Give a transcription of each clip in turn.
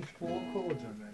only four chords on that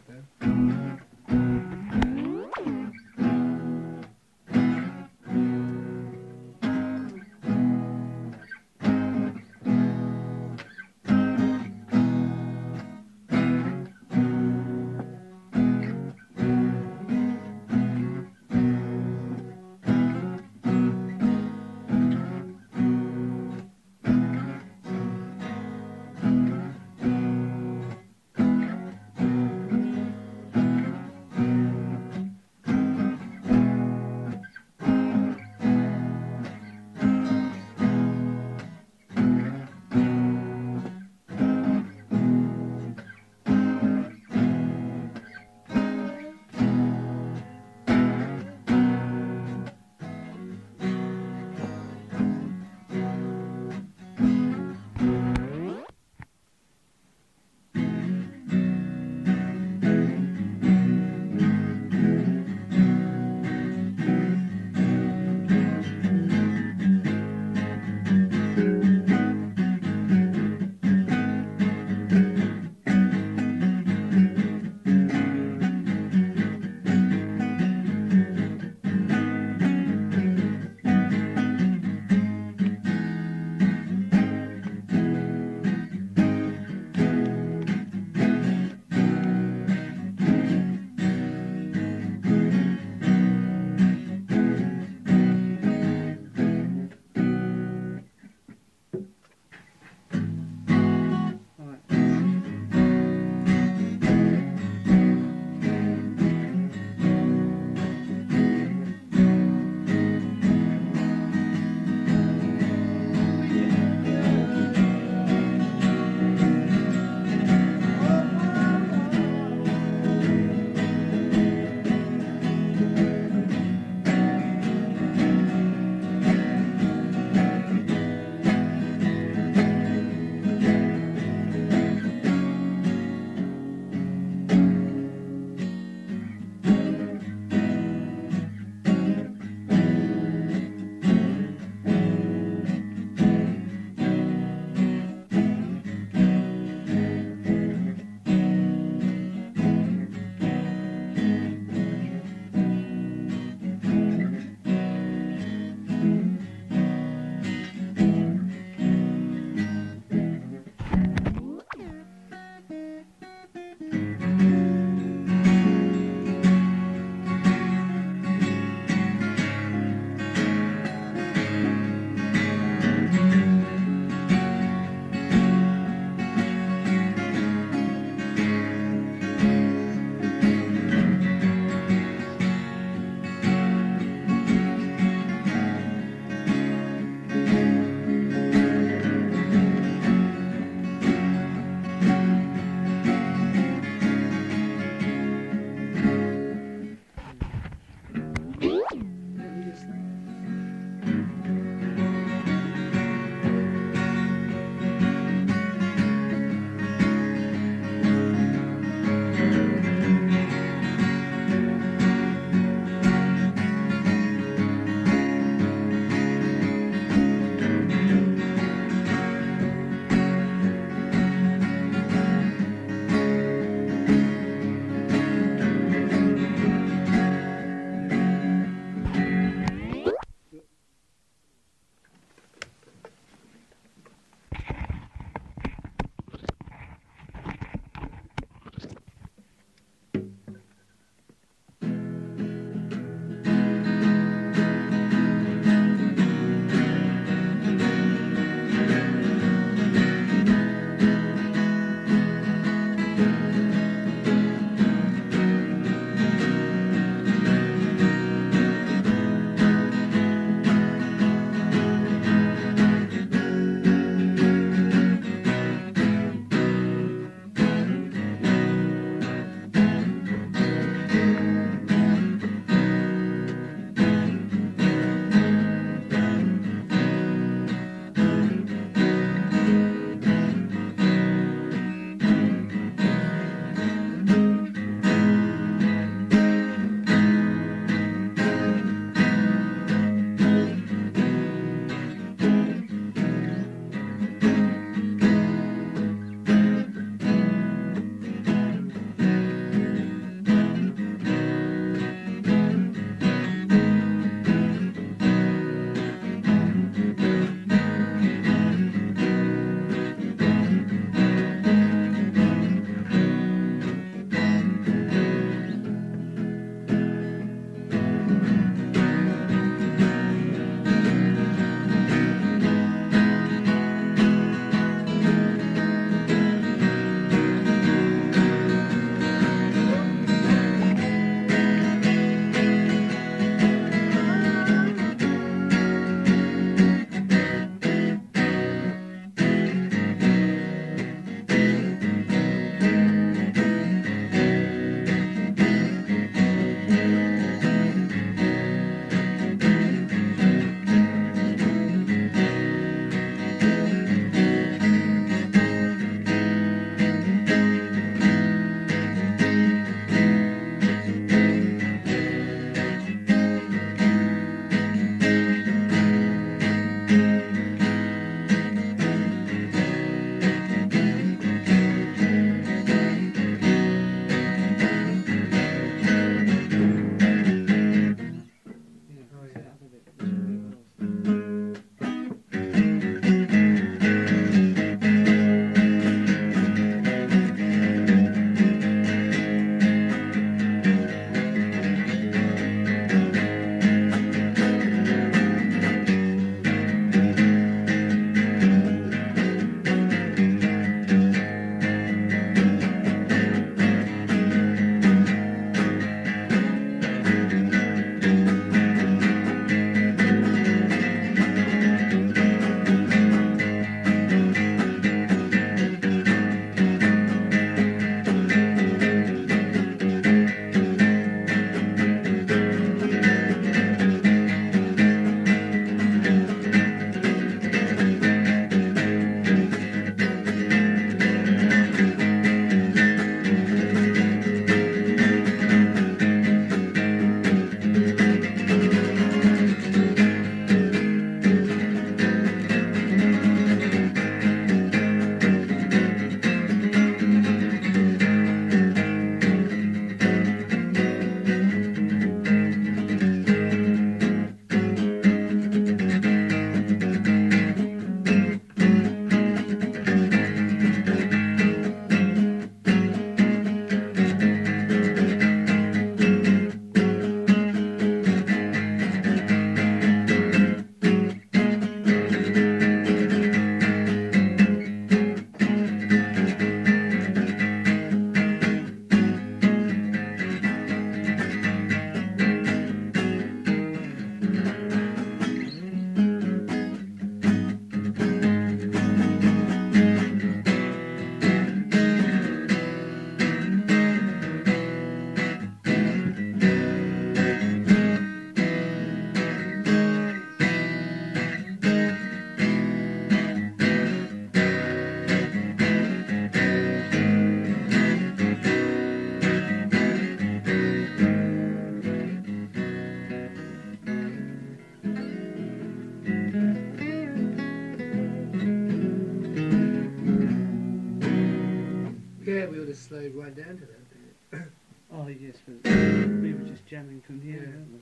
Yeah, we would have slowed right down to that. Oh yes, but we were just jamming from here, weren't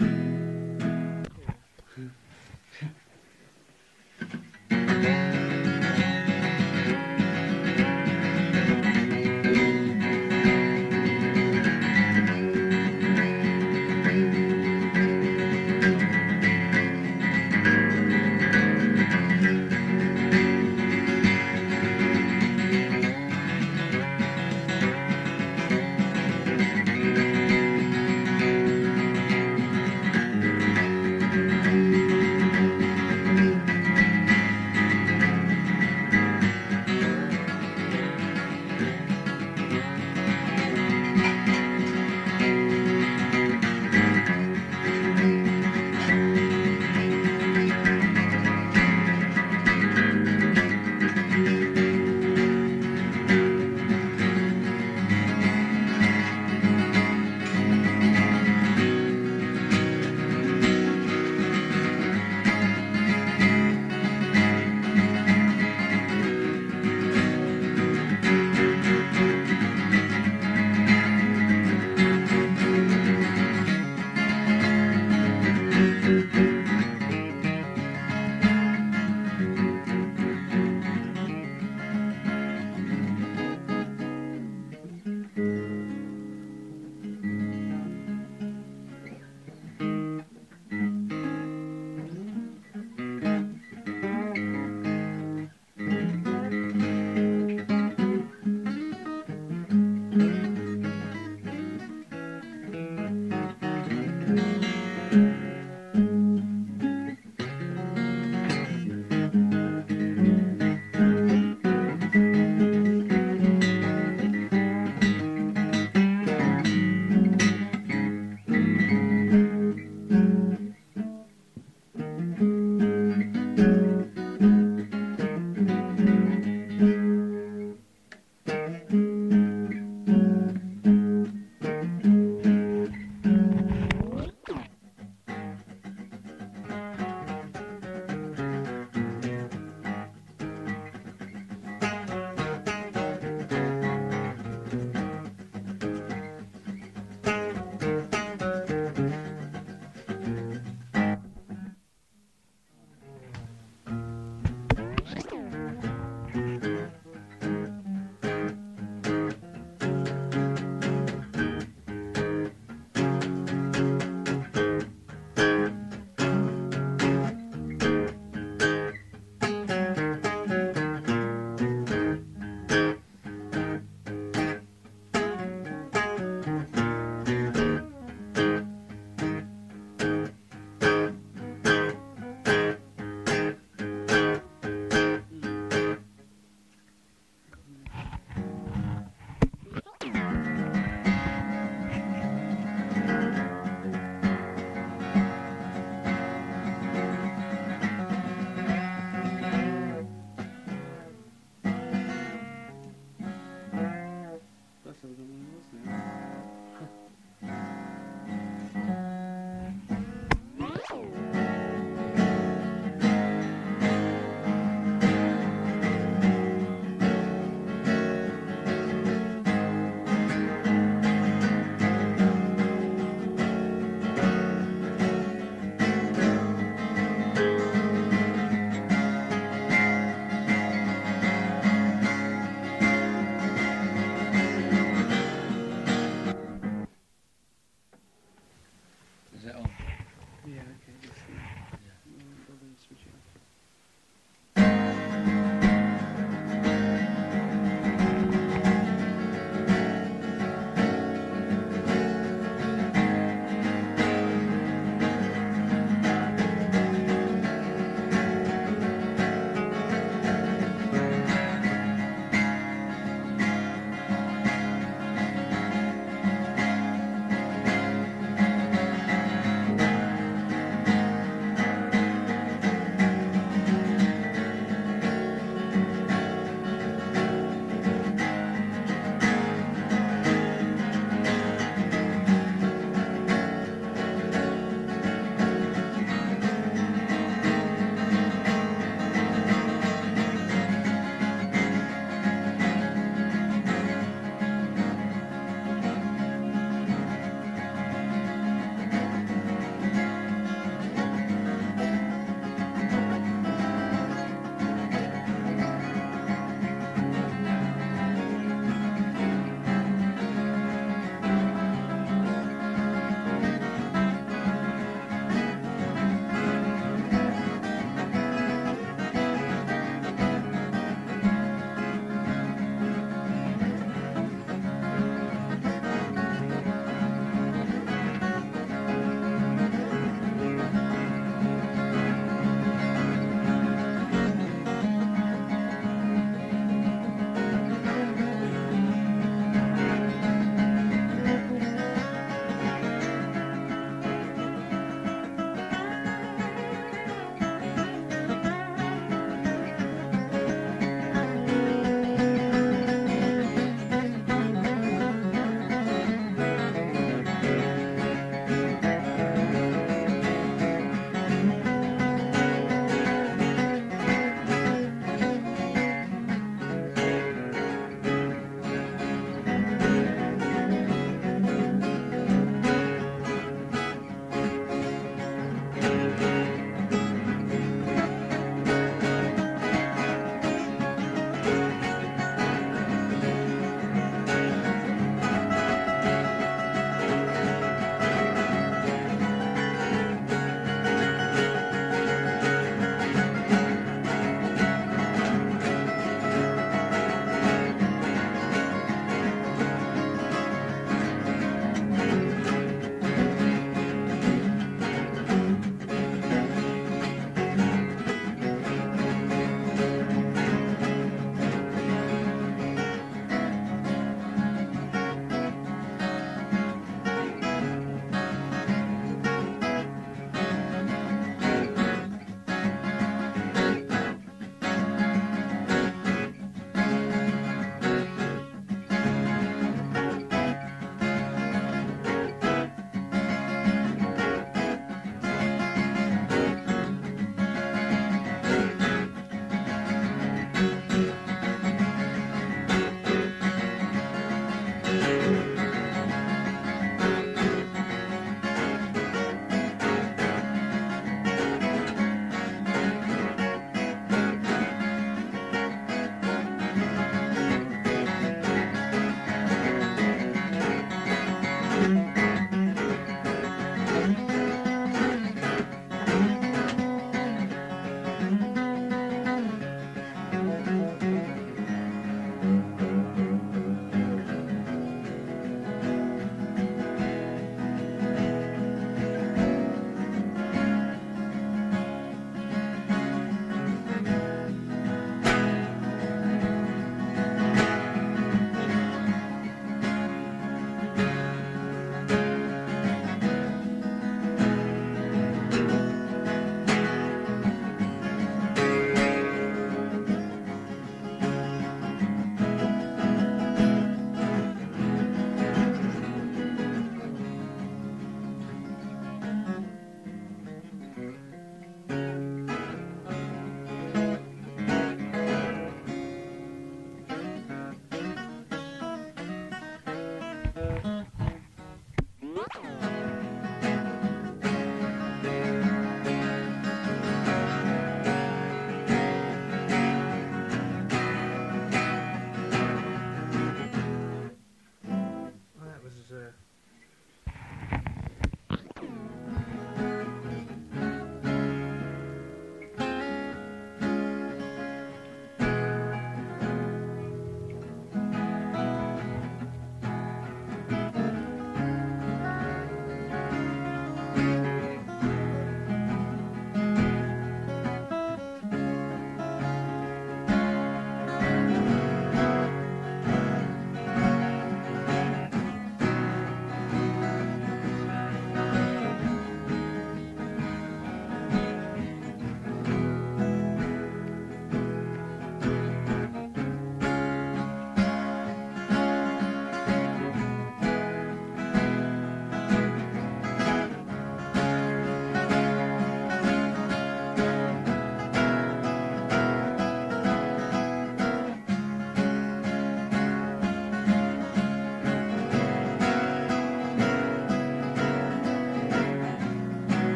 we? Yeah.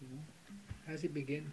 you know, how's it begin?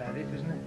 about it, isn't it?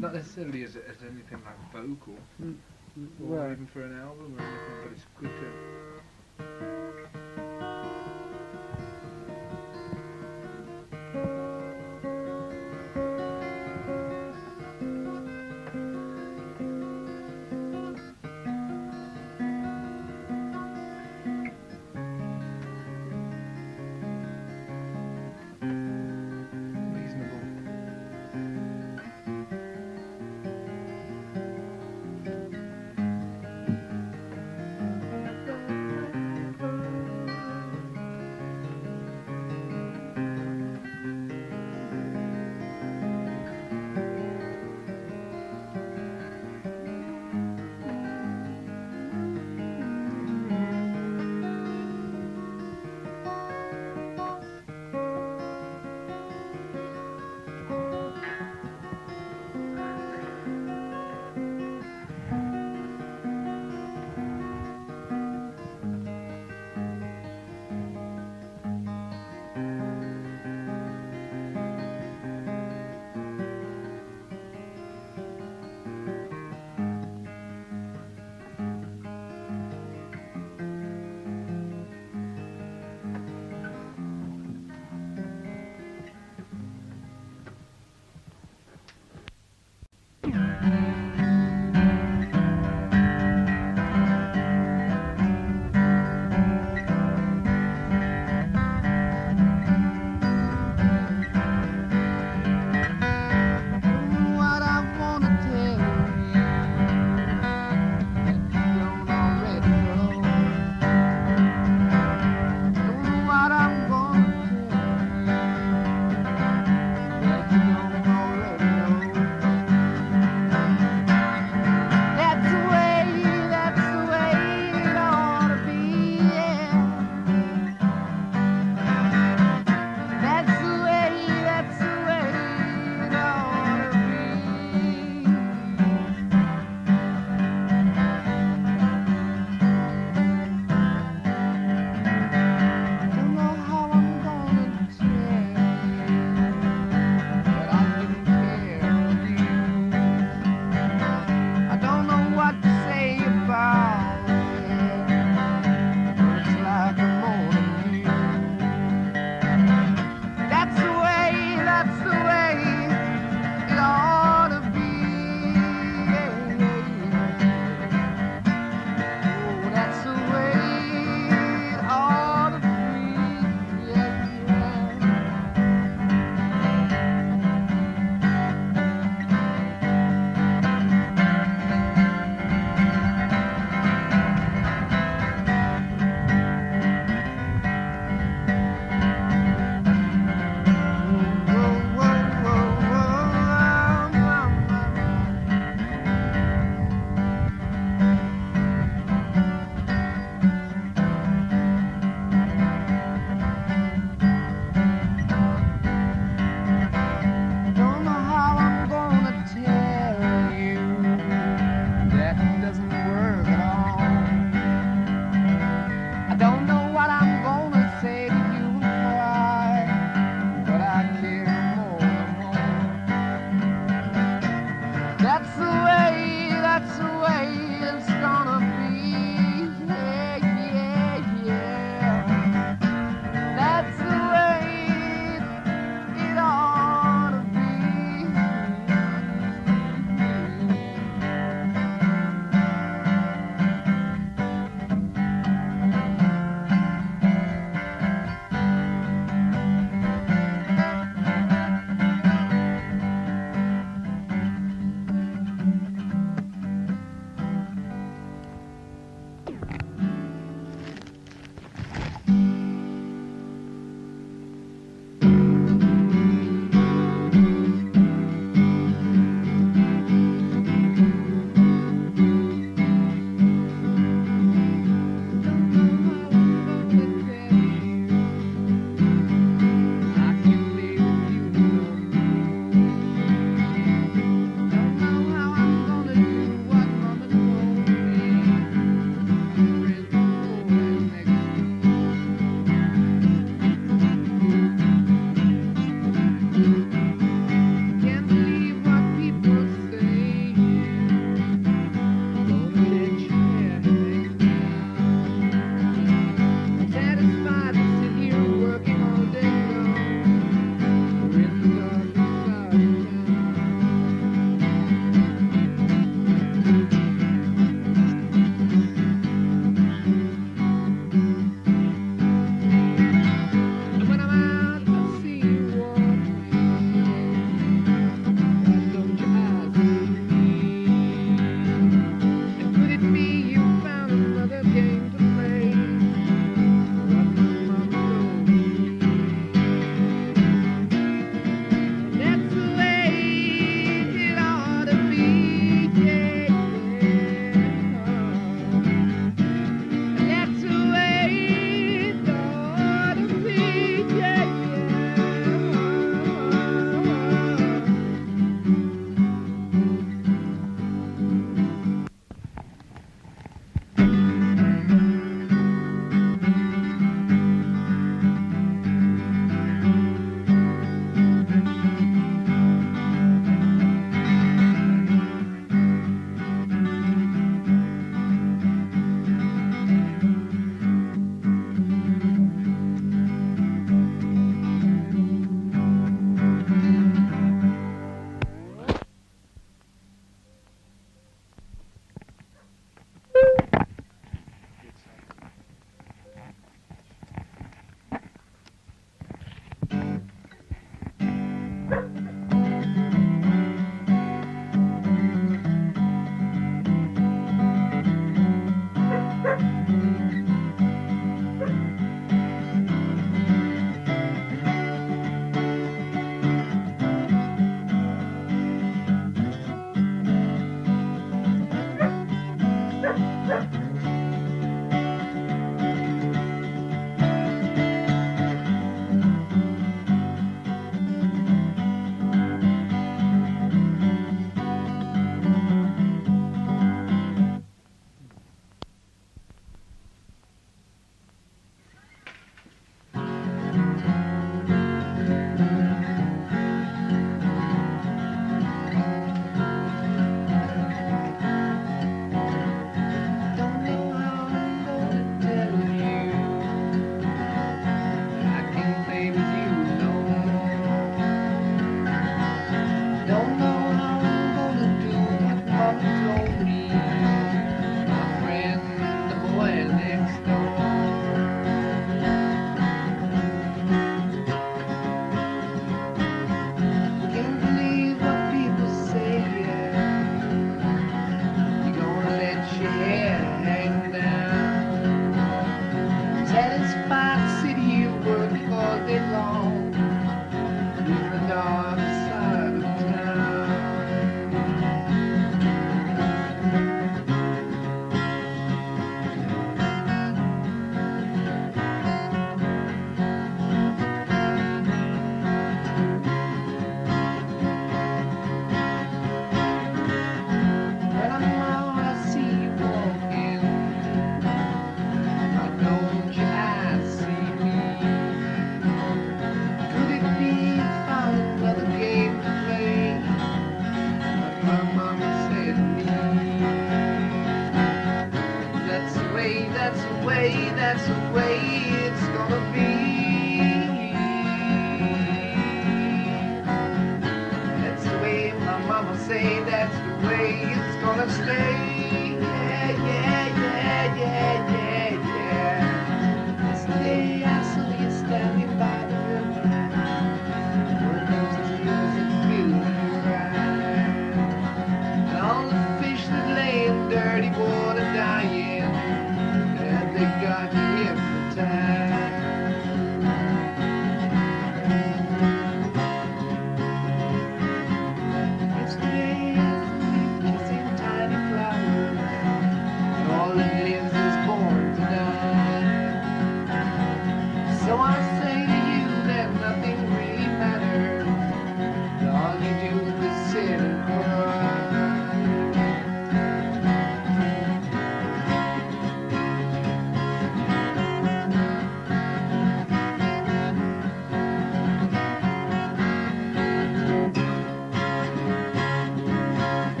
Not necessarily as anything like vocal, or even for an album or anything, but it's good to...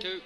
Two.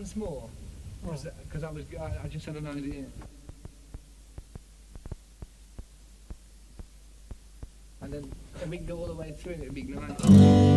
once more? Because I just had an idea. And then we can go all the way through and it'd be nice.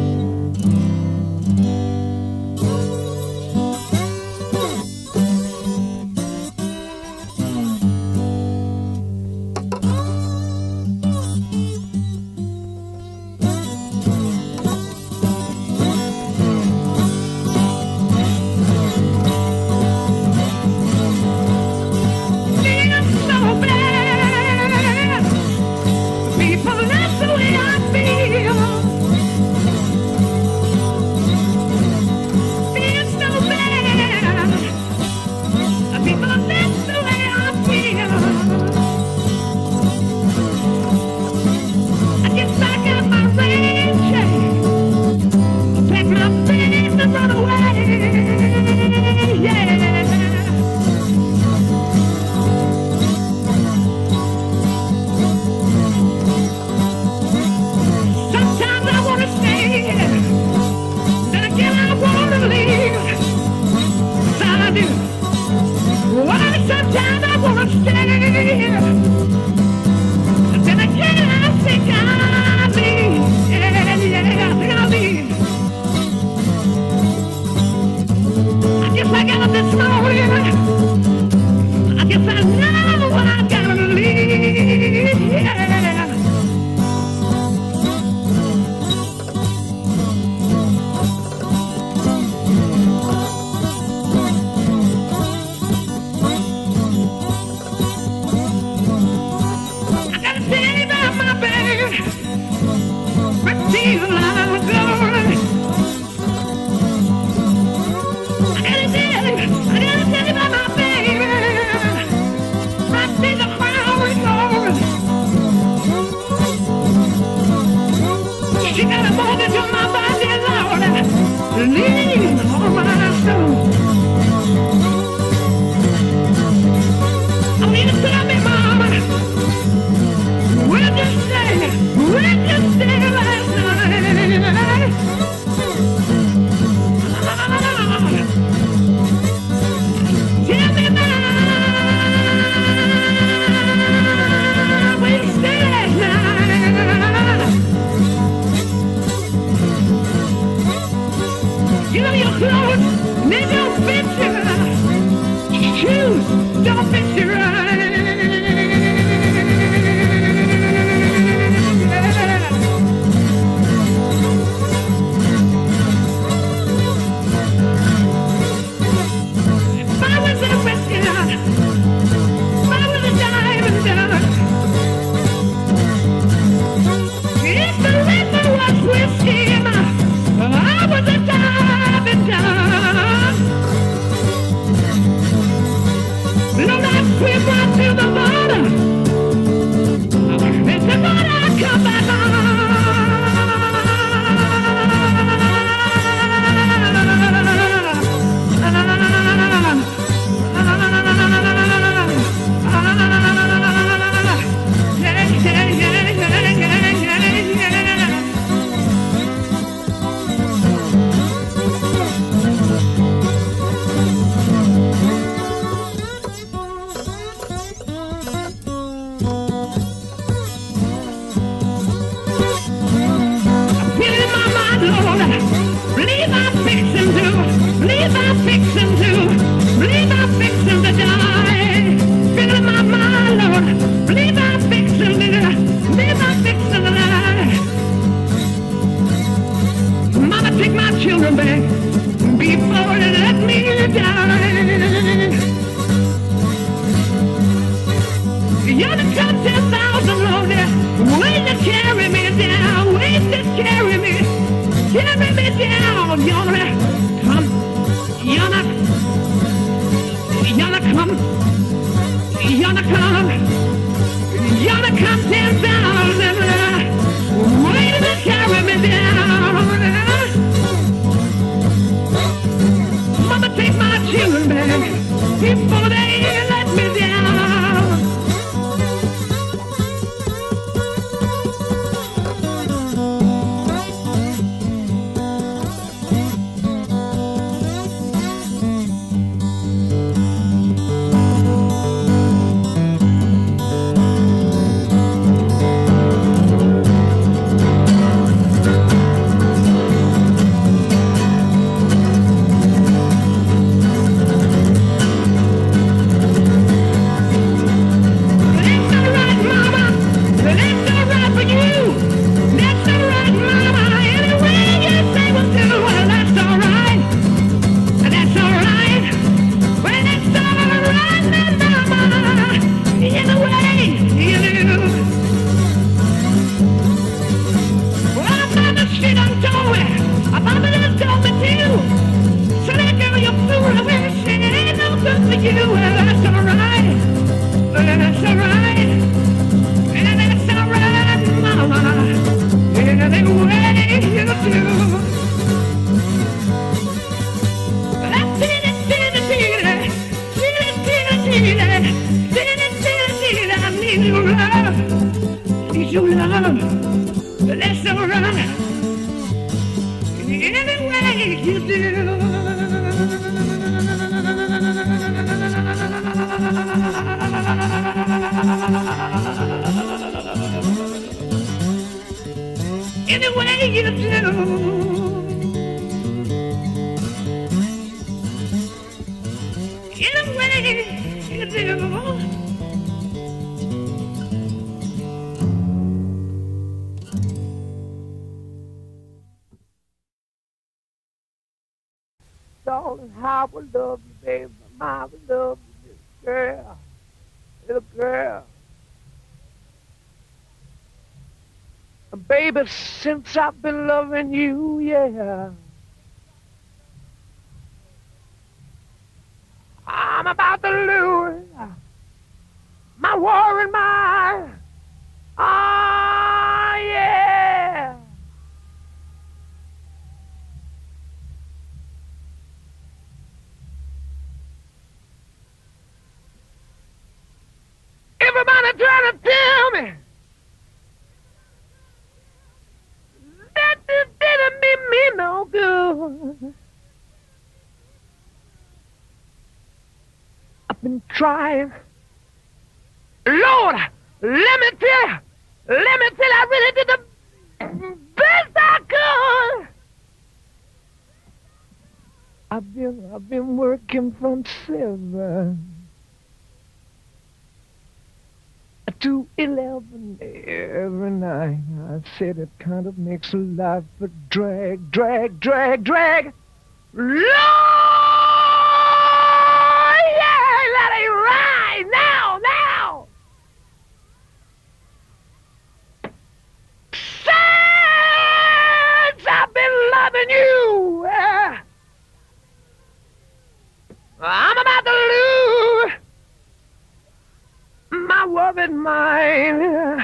You're not you, and that's alright, and that's alright, and that's alright, mama, in any way you do. But I feel it, I need your love, need your love, but that's alright, in any way you do. Any way you do, any way you do. Darling, I will love you, baby. I will love you, girl, little girl. Baby, since I've been loving you, yeah, I'm about to lose my war in my, ah, yeah. Everybody try to tell me no good. I've been trying. Lord, let me tell you, I really did the best I could. I've been working from 7 to 11 every night. I said it kind of makes a life a drag. Lord, yeah, let it ride now. Since I've been loving you, I'm about to lose my worried mind.